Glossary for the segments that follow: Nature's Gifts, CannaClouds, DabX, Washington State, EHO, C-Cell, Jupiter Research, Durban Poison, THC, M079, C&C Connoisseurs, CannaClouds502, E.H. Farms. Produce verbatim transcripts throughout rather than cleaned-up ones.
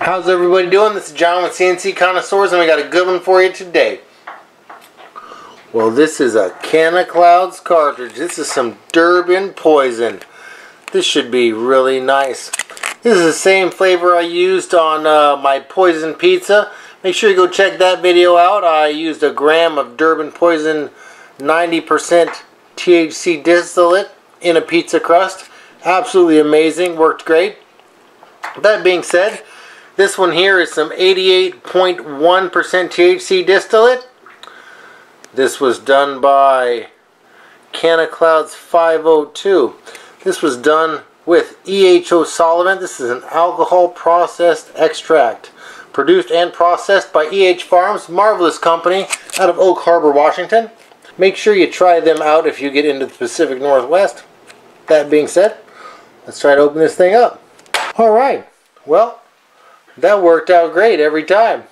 How's everybody doing? This is John with C and C Connoisseurs, and we got a good one for you today. Well, this is a CannaClouds cartridge. This is some Durban Poison. This should be really nice. This is the same flavor I used on uh, my Poison Pizza. Make sure you go check that video out. I used a gram of Durban Poison ninety percent T H C distillate in a pizza crust. Absolutely amazing. Worked great. That being said, this one here is some eighty-eight point one percent T H C distillate. This was done by CannaClouds five oh two. This was done with E H O solvent. This is an alcohol processed extract. Produced and processed by E H Farms. Marvelous company out of Oak Harbor, Washington. Make sure you try them out if you get into the Pacific Northwest. That being said, let's try to open this thing up. Alright, well, that worked out great every time.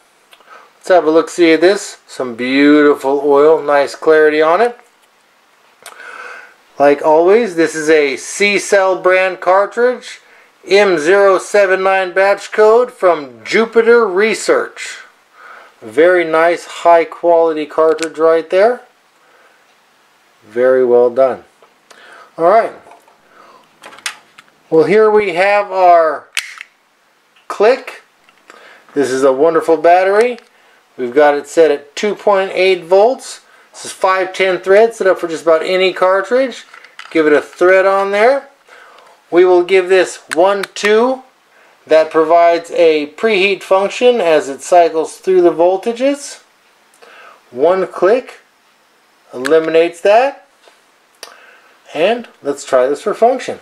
Let's have a look see at this. Some beautiful oil, nice clarity on it. Like always, this is a C-Cell brand cartridge, M zero seven nine batch code from Jupiter Research. Very nice, high quality cartridge right there. Very well done. Alright, well, here we have our click. This is a wonderful battery. We've got it set at two point eight volts. This is five ten thread, set up for just about any cartridge. Give it a thread on there. We will give this one two. That provides a preheat function as it cycles through the voltages. One click eliminates that. And let's try this for function.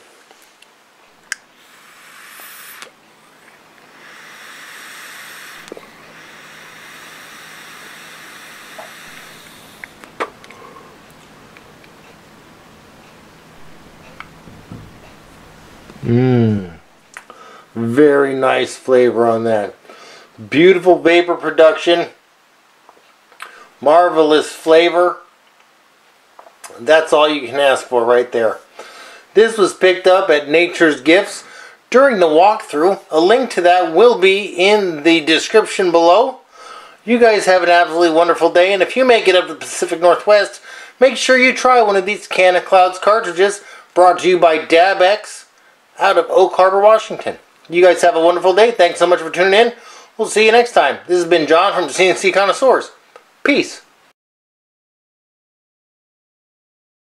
Mmm, very nice flavor on that. Beautiful vapor production, marvelous flavor. That's all you can ask for right there. This was picked up at Nature's Gifts during the walkthrough. A link to that will be in the description below. You guys have an absolutely wonderful day, and if you make it up to the Pacific Northwest, make sure you try one of these CannaClouds cartridges, brought to you by DabX, out of Oak Harbor, Washington. You guys have a wonderful day. Thanks so much for tuning in. We'll see you next time. This has been John from C and C Connoisseurs. Peace.